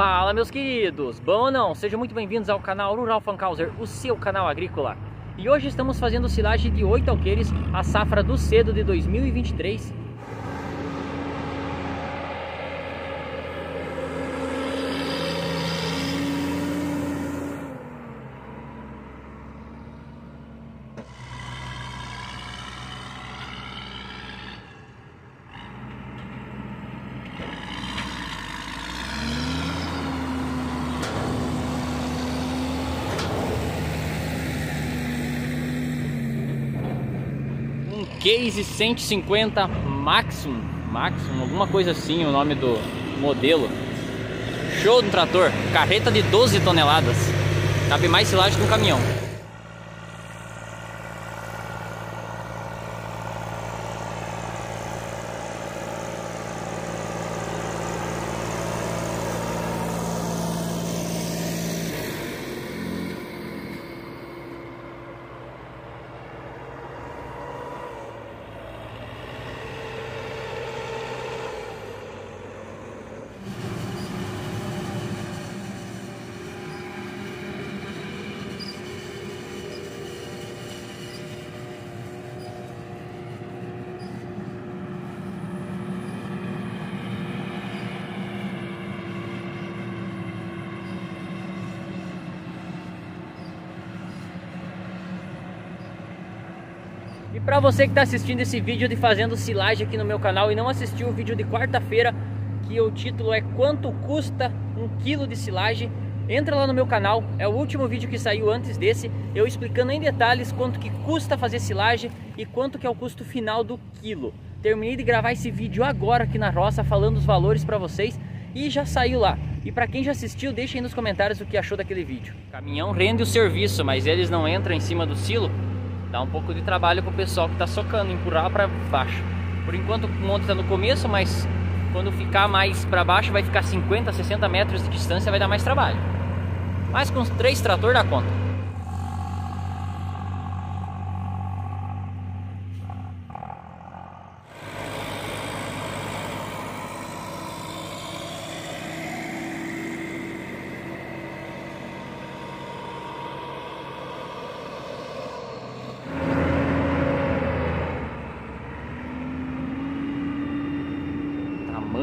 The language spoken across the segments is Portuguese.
Fala, meus queridos, bom ou não? Sejam muito bem-vindos ao canal Rural Fankhauser, o seu canal agrícola. E hoje estamos fazendo silagem de 8 alqueires, a safra do cedo de 2023. Case 150 Maximum, alguma coisa assim o nome do modelo. Show do trator, carreta de 12 toneladas, cabe mais silagem que um caminhão. E para você que está assistindo esse vídeo de fazendo silagem aqui no meu canal e não assistiu o vídeo de quarta-feira, que o título é quanto custa um quilo de silagem, entra lá no meu canal, é o último vídeo que saiu antes desse, eu explicando em detalhes quanto que custa fazer silagem e quanto que é o custo final do quilo. Terminei de gravar esse vídeo agora aqui na roça, falando os valores para vocês, e já saiu lá. E para quem já assistiu, deixa aí nos comentários o que achou daquele vídeo. O caminhão rende o serviço, mas eles não entram em cima do silo. Dá um pouco de trabalho pro pessoal que tá socando, empurrar para baixo. Por enquanto o monte tá no começo, mas quando ficar mais para baixo, vai ficar 50, 60 metros de distância, vai dar mais trabalho. Mas com os 3 tratores dá conta.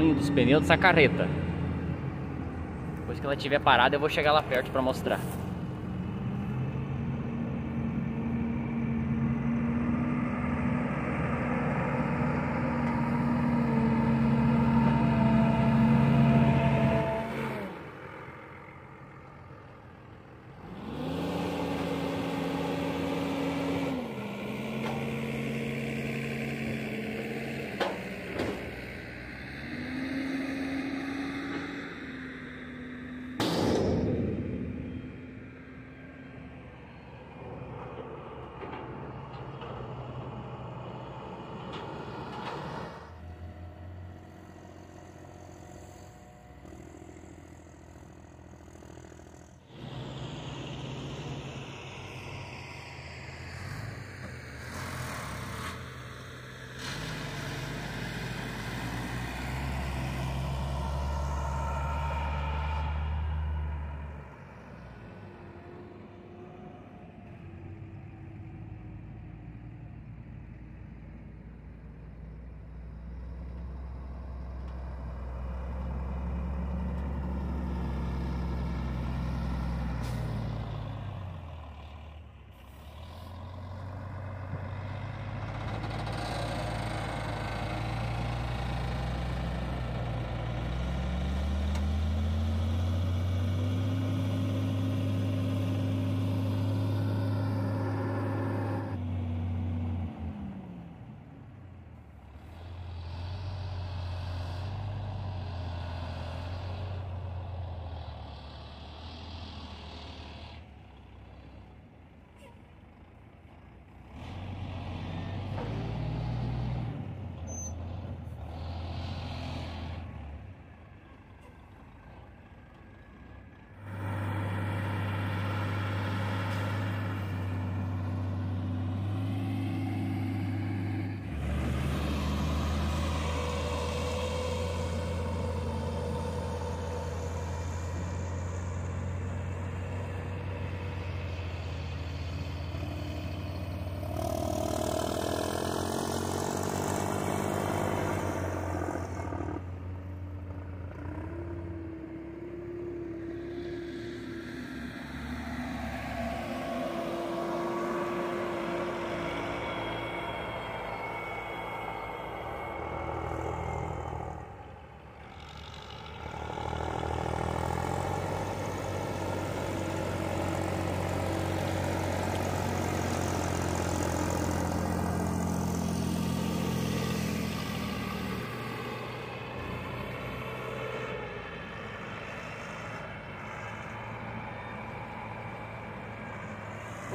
Dos pneus dessa carreta. Depois que ela estiver parada, eu vou chegar lá perto para mostrar.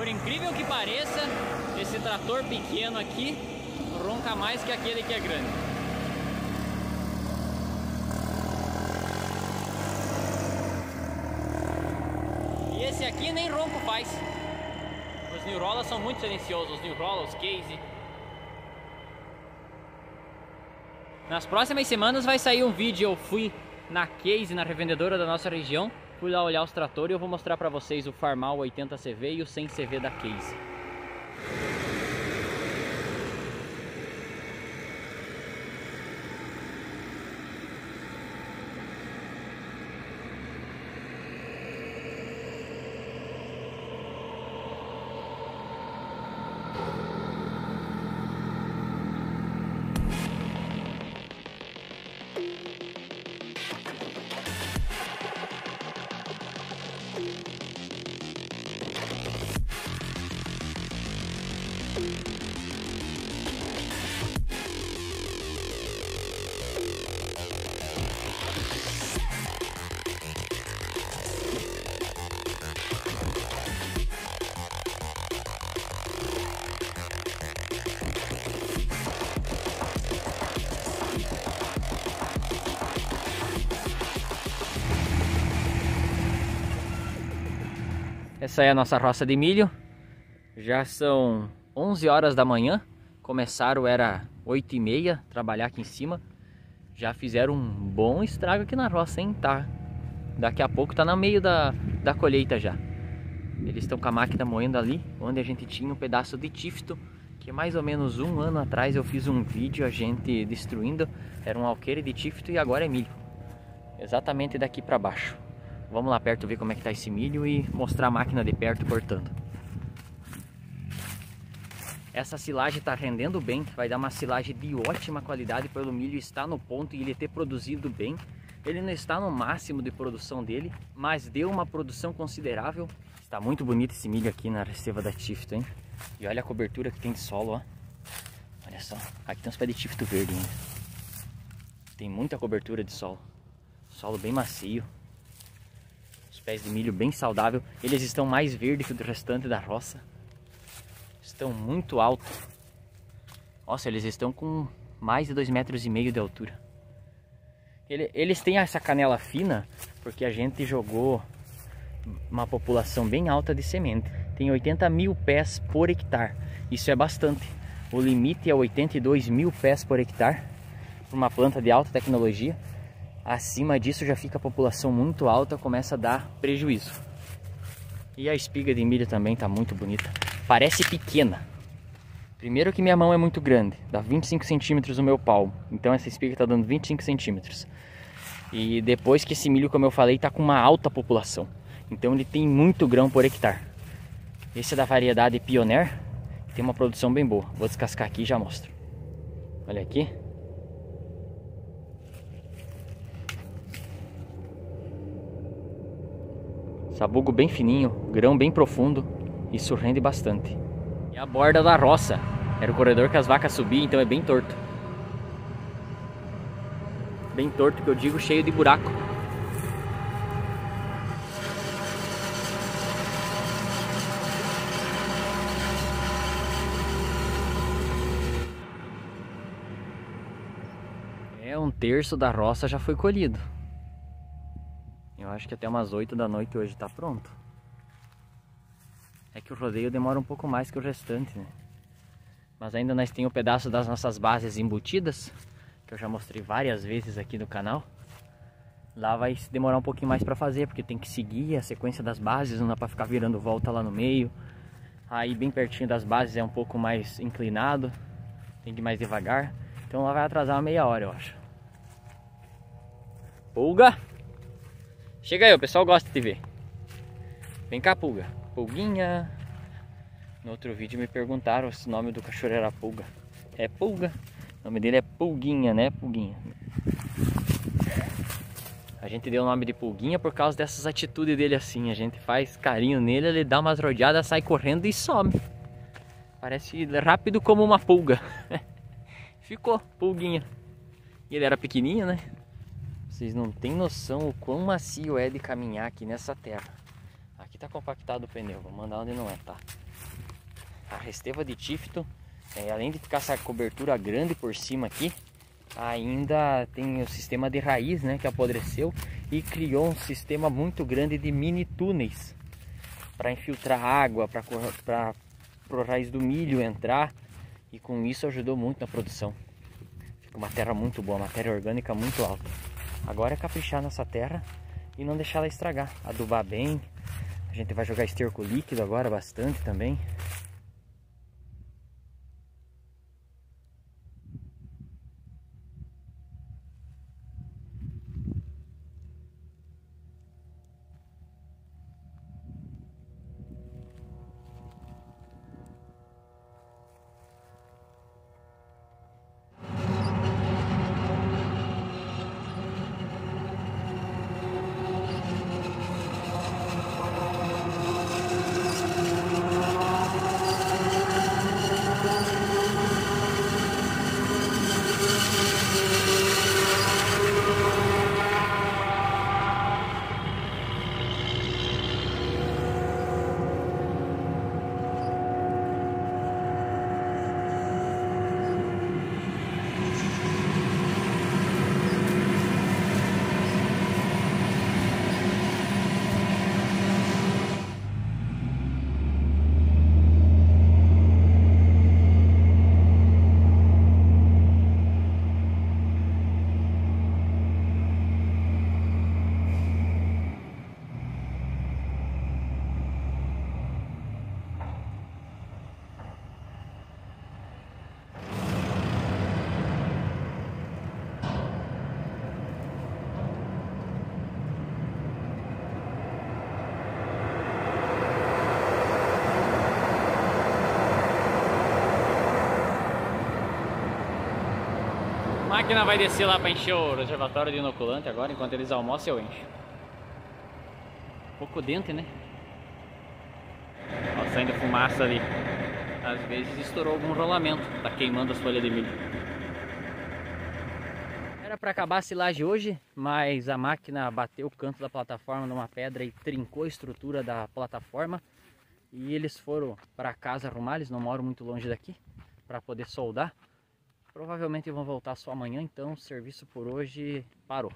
Por incrível que pareça, esse trator pequeno aqui ronca mais que aquele que é grande. E esse aqui nem ronco faz. Os New Holland são muito silenciosos, os New Holland, os Case. Nas próximas semanas vai sair um vídeo, eu fui na Case, na revendedora da nossa região, fui lá olhar os tratores e eu vou mostrar pra vocês o Farmal 80CV e o 100CV da Case. Essa é a nossa roça de milho. Já são 11 horas da manhã. Começaram, era 8h30, trabalhar aqui em cima. Já fizeram um bom estrago aqui na roça, hein? Tá. Daqui a pouco tá no meio da colheita já. Eles estão com a máquina moendo ali, onde a gente tinha um pedaço de tifto, que mais ou menos um ano atrás eu fiz um vídeo, a gente destruindo. Era um alqueire de tifto e agora é milho. Exatamente daqui pra baixo. Vamos lá perto ver como é que tá esse milho e mostrar a máquina de perto cortando. Essa silagem tá rendendo bem, vai dar uma silagem de ótima qualidade pelo milho estar no ponto e ele ter produzido bem. Ele não está no máximo de produção dele, mas deu uma produção considerável. Está muito bonito esse milho aqui na reserva da tifto, hein? E olha a cobertura que tem de solo, ó. Olha só, aqui tem uns pés de tifto verde ainda. Tem muita cobertura de solo, solo bem macio. Pés de milho bem saudável, eles estão mais verdes que o restante da roça, estão muito altos. Nossa, eles estão com mais de 2,5 metros de altura. Eles têm essa canela fina porque a gente jogou uma população bem alta de semente. Tem 80 mil pés por hectare, isso é bastante. O limite é 82 mil pés por hectare para uma planta de alta tecnologia. Acima disso já fica a população muito alta, começa a dar prejuízo. E a espiga de milho também está muito bonita. Parece pequena. Primeiro que minha mão é muito grande, dá 25 centímetros no meu palmo. Então essa espiga está dando 25 centímetros. E depois que esse milho, como eu falei, está com uma alta população. Então ele tem muito grão por hectare. Esse é da variedade Pioneer, tem uma produção bem boa. Vou descascar aqui e já mostro. Olha aqui. Sabugo bem fininho, grão bem profundo, isso rende bastante. E a borda da roça, era o corredor que as vacas subiam, então é bem torto. Bem torto que eu digo, cheio de buraco. É, um terço da roça já foi colhido. Eu acho que até umas 8 da noite hoje tá pronto. É que o rodeio demora um pouco mais que o restante, né? Mas ainda nós temos um pedaço das nossas bases embutidas, que eu já mostrei várias vezes aqui no canal. Lá vai demorar um pouquinho mais para fazer, porque tem que seguir a sequência das bases, não dá para ficar virando volta lá no meio. Aí bem pertinho das bases é um pouco mais inclinado, tem que ir mais devagar. Então lá vai atrasar uma meia hora, eu acho. Pulga! Chega aí, o pessoal gosta de te ver. Vem cá, pulga. Pulguinha. No outro vídeo me perguntaram se o nome do cachorro era pulga. É pulga. O nome dele é Pulguinha, né? Pulguinha. A gente deu o nome de Pulguinha por causa dessas atitudes dele assim. A gente faz carinho nele, ele dá umas rodeadas, sai correndo e some. Parece rápido como uma pulga. Ficou Pulguinha. E ele era pequenininho, né? Vocês não têm noção o quão macio é de caminhar aqui nessa terra. Aqui tá compactado o pneu, vou mandar onde não é, tá? a resteva de tífito, além de ficar essa cobertura grande por cima aqui, ainda tem o sistema de raiz, né, que apodreceu e criou um sistema muito grande de mini túneis para infiltrar água, para a raiz do milho entrar, e com isso ajudou muito na produção. Fica uma terra muito boa, matéria orgânica muito alta. Agora é caprichar nessa terra e não deixar ela estragar, adubar bem. A gente vai jogar esterco líquido agora bastante também. A máquina vai descer lá para encher o reservatório de inoculante agora. Enquanto eles almoçam, eu encho. Pouco dente, né? Ó, saindo fumaça ali. Às vezes estourou algum rolamento. Tá queimando as folhas de milho. Era para acabar a silagem hoje, mas a máquina bateu o canto da plataforma numa pedra e trincou a estrutura da plataforma. E eles foram para casa arrumar. Eles não moram muito longe daqui, para poder soldar. Provavelmente vão voltar só amanhã, então o serviço por hoje parou.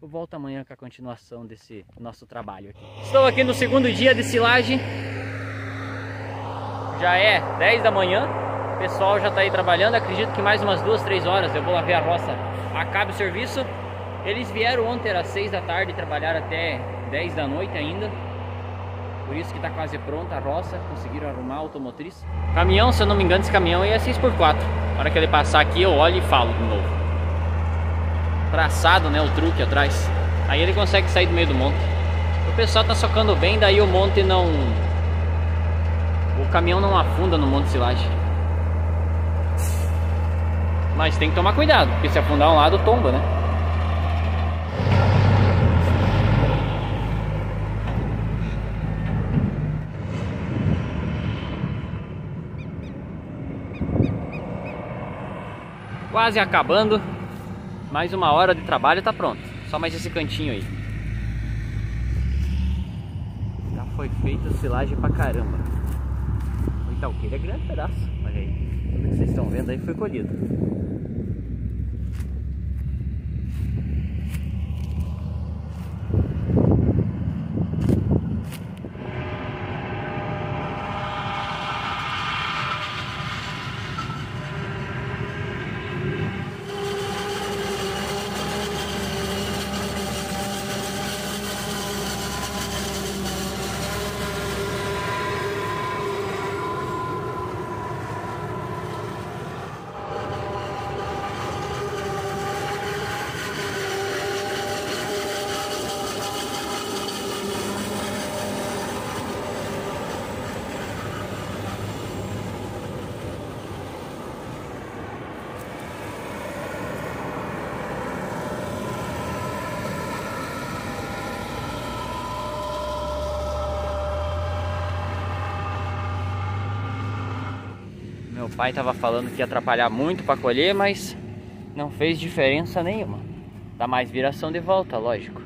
Eu volto amanhã com a continuação desse nosso trabalho aqui. Estou aqui no segundo dia de silagem. Já é 10 da manhã, o pessoal já está aí trabalhando. Acredito que mais umas 2, 3 horas eu vou lá ver a roça, acabe o serviço. Eles vieram ontem às 6 da tarde e trabalharam até 10 da noite ainda. Por isso que está quase pronta a roça, conseguiram arrumar a automotriz. Caminhão, se eu não me engano, esse caminhão aí é 6x4. Na hora que ele passar aqui, eu olho e falo de novo. Traçado, né, o truque atrás. Aí ele consegue sair do meio do monte. O pessoal tá socando bem, daí o monte não... O caminhão não afunda no monte de silagem. Mas tem que tomar cuidado, porque se afundar um lado, tomba, né? Quase acabando, mais uma hora de trabalho, tá pronto. Só mais esse cantinho aí. Já foi feita silagem pra caramba. O Italqueira é grande pedaço. Olha aí, tudo que vocês estão vendo aí foi colhido. Meu pai estava falando que ia atrapalhar muito para colher, mas não fez diferença nenhuma. Dá mais viração de volta, lógico.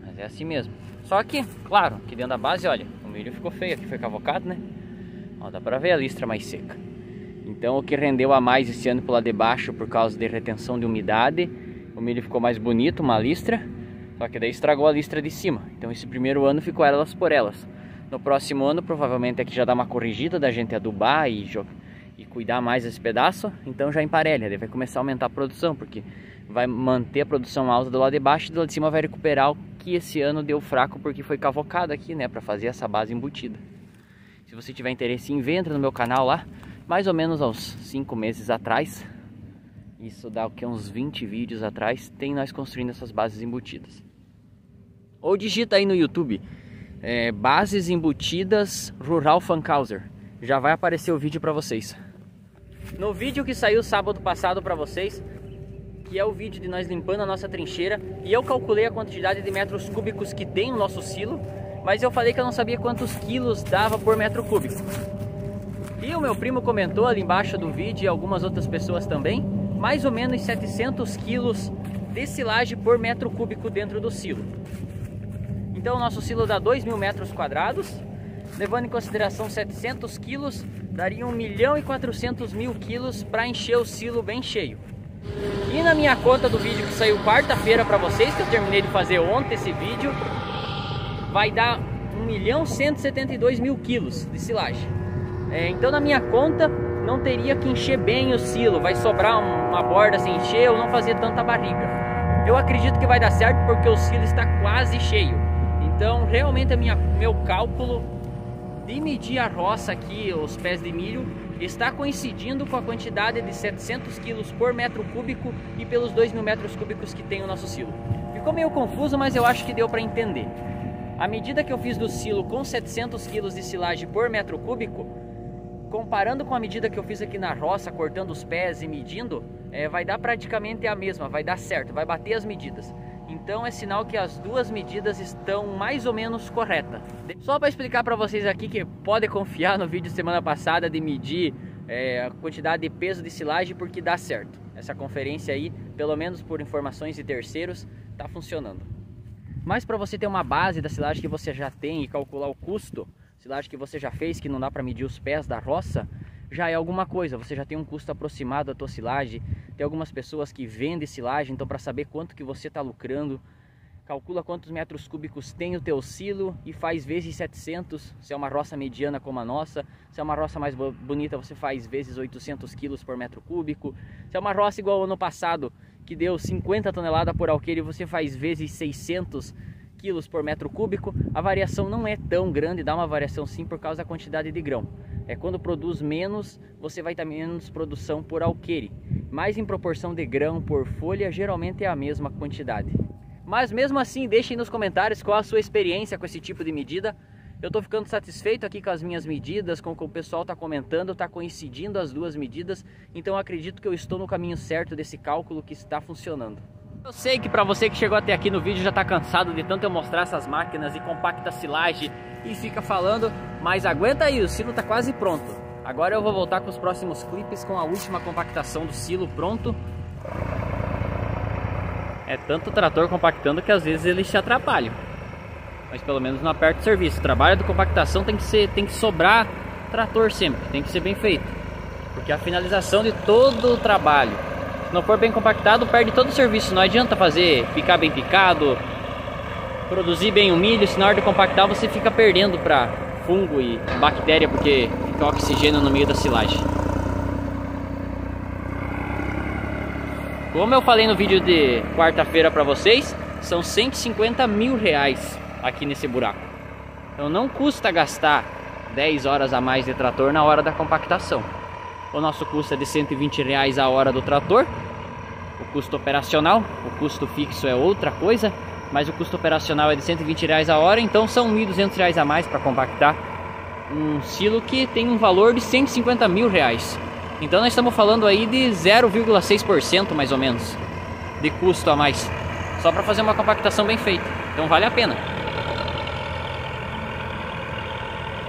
Mas é assim mesmo. Só que, claro, aqui dentro da base, olha, o milho ficou feio, aqui foi cavocado, né? Ó, dá pra ver a listra mais seca. Então o que rendeu a mais esse ano pro lado de baixo, por causa de retenção de umidade, o milho ficou mais bonito, uma listra. Só que daí estragou a listra de cima. Então esse primeiro ano ficou elas por elas. No próximo ano provavelmente aqui já dá uma corrigida da gente adubar e cuidar mais desse pedaço. Então já emparelha, daí vai começar a aumentar a produção, porque vai manter a produção alta do lado de baixo, e do lado de cima vai recuperar o que esse ano deu fraco, porque foi cavocado aqui, né, para fazer essa base embutida. Se você tiver interesse em ver, entra no meu canal lá, mais ou menos aos 5 meses atrás, isso dá o que, uns 20 vídeos atrás, tem nós construindo essas bases embutidas. Ou digita aí no YouTube, bases embutidas Rural Fankhauser, já vai aparecer o vídeo para vocês. No vídeo que saiu sábado passado para vocês, que é o vídeo de nós limpando a nossa trincheira, e eu calculei a quantidade de metros cúbicos que tem o nosso silo, mas eu falei que eu não sabia quantos quilos dava por metro cúbico. E o meu primo comentou ali embaixo do vídeo, e algumas outras pessoas também, mais ou menos 700 quilos de silagem por metro cúbico dentro do silo. Então o nosso silo dá 2.000 metros quadrados, levando em consideração 700 quilos, daria 1.400.000 quilos para encher o silo bem cheio. E na minha conta do vídeo que saiu quarta-feira para vocês, que eu terminei de fazer ontem esse vídeo, vai dar 1.172.000 quilos de silagem. Então na minha conta não teria que encher bem o silo, vai sobrar uma borda sem encher ou não fazer tanta barriga. Eu acredito que vai dar certo porque o silo está quase cheio. Então realmente meu cálculo de medir a roça aqui, os pés de milho, está coincidindo com a quantidade de 700 quilos por metro cúbico e pelos 2.000 metros cúbicos que tem o nosso silo. Ficou meio confuso, mas eu acho que deu para entender. A medida que eu fiz do silo com 700 quilos de silagem por metro cúbico, comparando com a medida que eu fiz aqui na roça, cortando os pés e medindo, vai dar praticamente a mesma, vai dar certo, vai bater as medidas. Então é sinal que as duas medidas estão mais ou menos corretas. Só para explicar para vocês aqui que pode confiar no vídeo semana passada de medir a quantidade de peso de silagem, porque dá certo. Essa conferência aí, pelo menos por informações de terceiros, está funcionando. Mas para você ter uma base da silagem que você já tem e calcular o custo, silagem que você já fez, que não dá para medir os pés da roça, já é alguma coisa, você já tem um custo aproximado da tua silagem. Tem algumas pessoas que vendem silagem, então para saber quanto que você está lucrando, calcula quantos metros cúbicos tem o teu silo e faz vezes 700, se é uma roça mediana como a nossa. Se é uma roça mais bonita, você faz vezes 800 quilos por metro cúbico. Se é uma roça igual ao ano passado, que deu 50 toneladas por alqueire, você faz vezes 600 quilos por metro cúbico. A variação não é tão grande, dá uma variação sim por causa da quantidade de grão. Quando produz menos, você vai ter menos produção por alqueire, mas em proporção de grão por folha, geralmente é a mesma quantidade. Mas mesmo assim, deixem nos comentários qual a sua experiência com esse tipo de medida. Eu estou ficando satisfeito aqui com as minhas medidas, com o que o pessoal está comentando, está coincidindo as duas medidas, então eu acredito que eu estou no caminho certo desse cálculo que está funcionando. Eu sei que para você que chegou até aqui no vídeo já está cansado de tanto eu mostrar essas máquinas e compacta silagem e fica falando, mas aguenta aí, o silo está quase pronto. Agora eu vou voltar com os próximos clipes com a última compactação do silo pronto. É tanto o trator compactando que às vezes eles se atrapalham, mas pelo menos não aperta o serviço. O trabalho de compactação tem que sobrar trator sempre, tem que ser bem feito, porque a finalização de todo o trabalho, se não for bem compactado, perde todo o serviço. Não adianta fazer picar bem picado, produzir bem o milho, se na hora de compactar você fica perdendo para fungo e bactéria, porque fica oxigênio no meio da silagem. Como eu falei no vídeo de quarta-feira para vocês, são 150 mil reais aqui nesse buraco. Então não custa gastar 10 horas a mais de trator na hora da compactação. O nosso custo é de 120 reais a hora do trator, o custo operacional, o custo fixo é outra coisa, mas o custo operacional é de 120 reais a hora, então são 1.200 reais a mais para compactar um silo que tem um valor de 150 mil reais. Então nós estamos falando aí de 0,6% mais ou menos de custo a mais, só para fazer uma compactação bem feita, então vale a pena.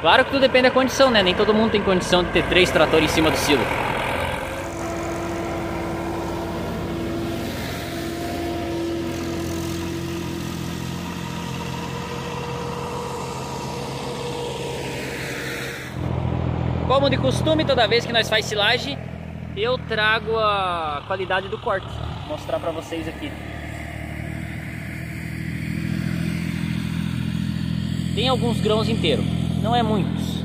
Claro que tudo depende da condição, né? Nem todo mundo tem condição de ter 3 tratores em cima do silo. Como de costume, toda vez que nós faz silagem, eu trago a qualidade do corte. Vou mostrar para vocês aqui. Tem alguns grãos inteiros, não é muitos,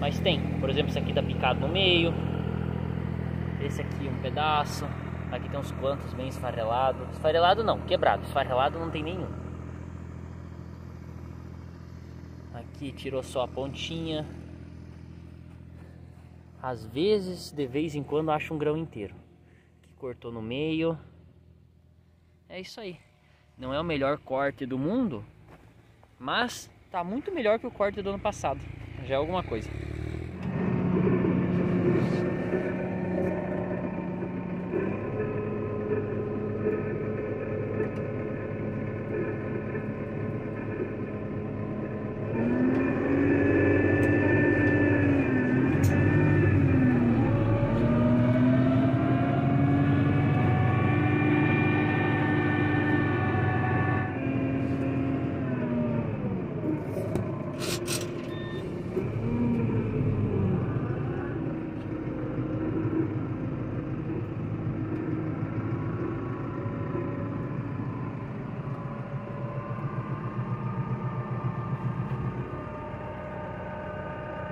mas tem. Por exemplo, esse aqui tá picado no meio, esse aqui um pedaço, aqui tem uns quantos bem esfarelado. Esfarelado não, quebrado, esfarelado não tem nenhum. Aqui tirou só a pontinha. Às vezes, de vez em quando, acho um grão inteiro. Aqui cortou no meio. É isso aí. Não é o melhor corte do mundo, mas tá muito melhor que o corte do ano passado. Já é alguma coisa.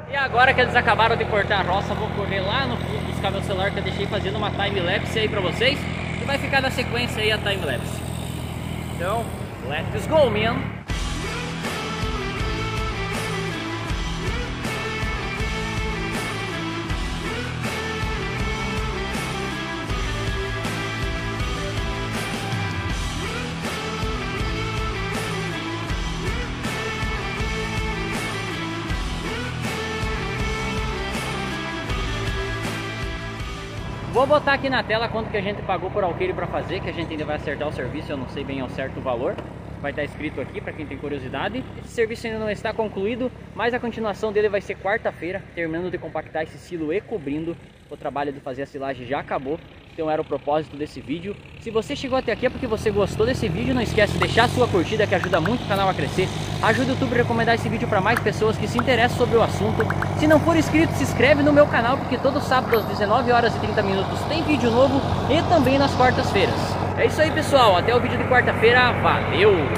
E agora que eles acabaram de cortar a roça, vou correr lá no fundo buscar meu celular que eu deixei fazendo uma time-lapse aí pra vocês. E vai ficar na sequência aí a time-lapse. Então, let's go, man! Vou botar aqui na tela quanto que a gente pagou por alqueire para fazer, que a gente ainda vai acertar o serviço, eu não sei bem ao certo o valor. Vai estar escrito aqui para quem tem curiosidade. Esse serviço ainda não está concluído, mas a continuação dele vai ser quarta-feira, terminando de compactar esse silo e cobrindo. O trabalho de fazer a silagem já acabou, então era o propósito desse vídeo. Se você chegou até aqui é porque você gostou desse vídeo, não esquece de deixar a sua curtida que ajuda muito o canal a crescer. Ajuda o YouTube a recomendar esse vídeo para mais pessoas que se interessam sobre o assunto. Se não for inscrito, se inscreve no meu canal, porque todo sábado às 19h30 tem vídeo novo e também nas quartas-feiras. É isso aí, pessoal. Até o vídeo de quarta-feira. Valeu!